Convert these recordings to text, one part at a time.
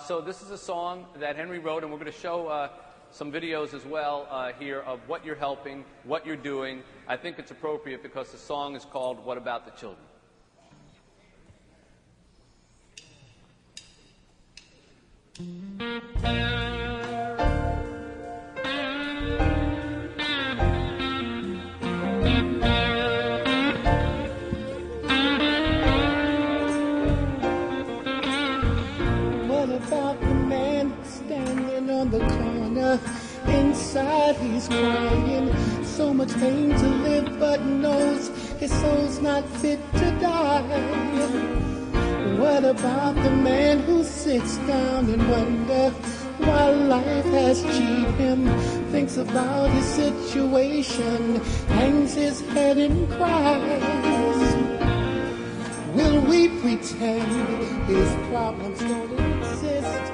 So this is a song that Henry wrote, and we're going to show some videos as well here of what you're helping, what you're doing. I think it's appropriate because the song is called What About the Children? The corner inside he's crying, so much pain to live, but knows his soul's not fit to die. What about the man who sits down and wonders why life has cheated him, thinks about his situation, hangs his head and cries? Will we pretend his problems don't exist?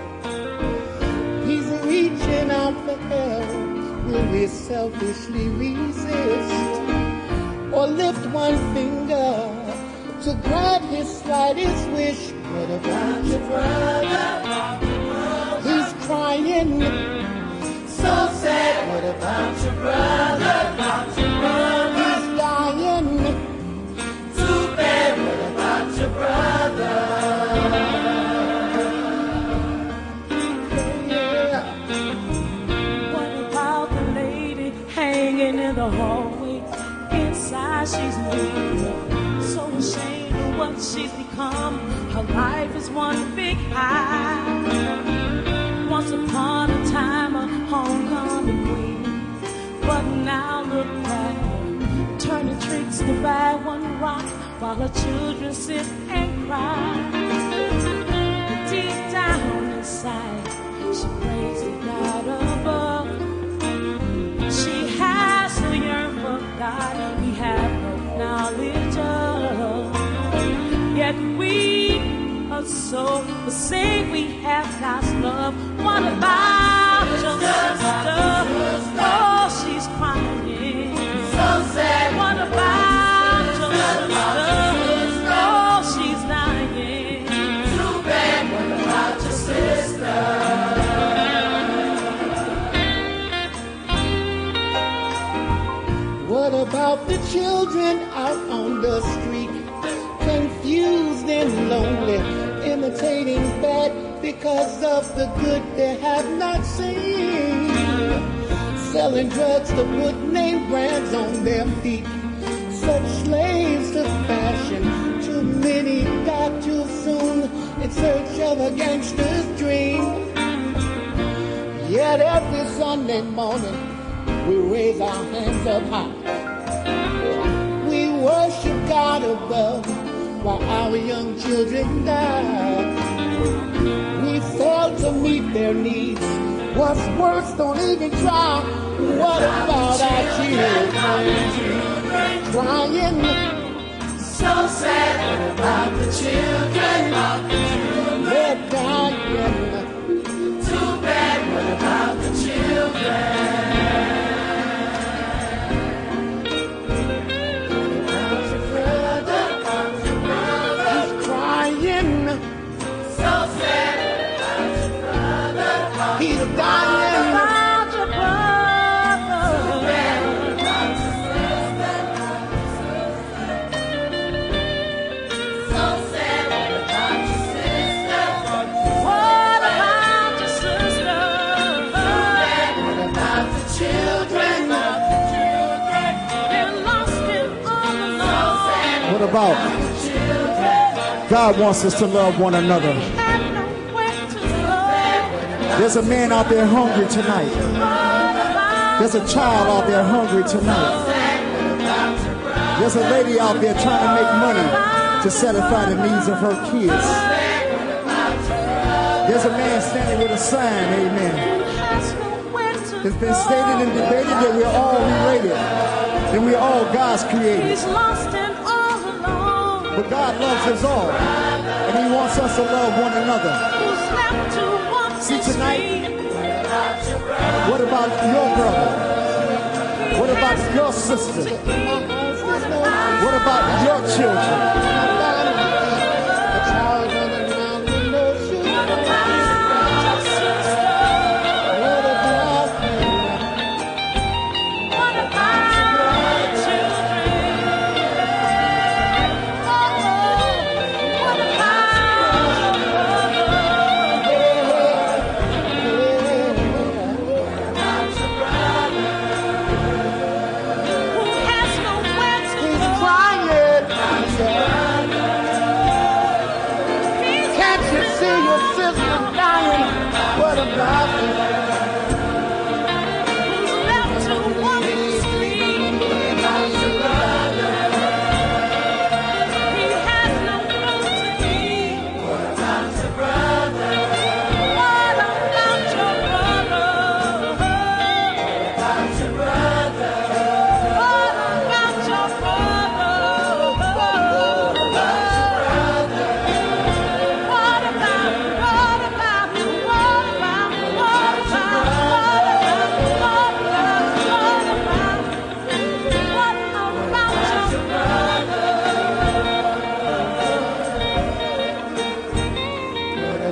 Reaching out for help, will we selfishly resist? Or lift one finger to grant his slightest wish? What about your brother who's crying so sad? What about your brother who's dying? Too bad. What about your brother? The hallway inside she's weak, so ashamed of what she's become. Her life is one big high. Once upon a time a homecoming queen, but now look back, turning tricks to buy one rock while her children sit and cry. But deep down inside she prays to God above. God we have no knowledge of, yet we are so forsake, we have God's love. What about your sister? Oh, she's crying so sad. What about your sister? Oh, she's dying. Too bad. What about your sister? What about the children out on the street, confused and lonely, imitating bad because of the good they have not seen? Selling drugs to put name brands on their feet, such slaves to fashion, too many die too soon in search of a gangster's dream. Yet every Sunday morning we raise our hands up high, worship God above while our young children die. We fail to meet their needs. What's worse, don't even try. What about our children crying so sad? What about the children? They're dying. Too bad. What about the children? What about? God wants us to love one another. There's a man out there hungry tonight. There's a child out there hungry tonight. There's a lady out there trying to make money to satisfy the needs of her kids. There's a man standing with a sign, amen. It's been stated and debated that we're all related, that we're all God's created. But God loves us all, and he wants us to love one another. See tonight, what about your brother? What about your sister? What about your children? I'm dying, what about you?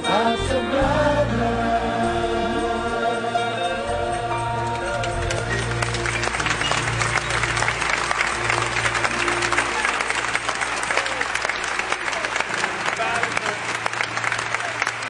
That's a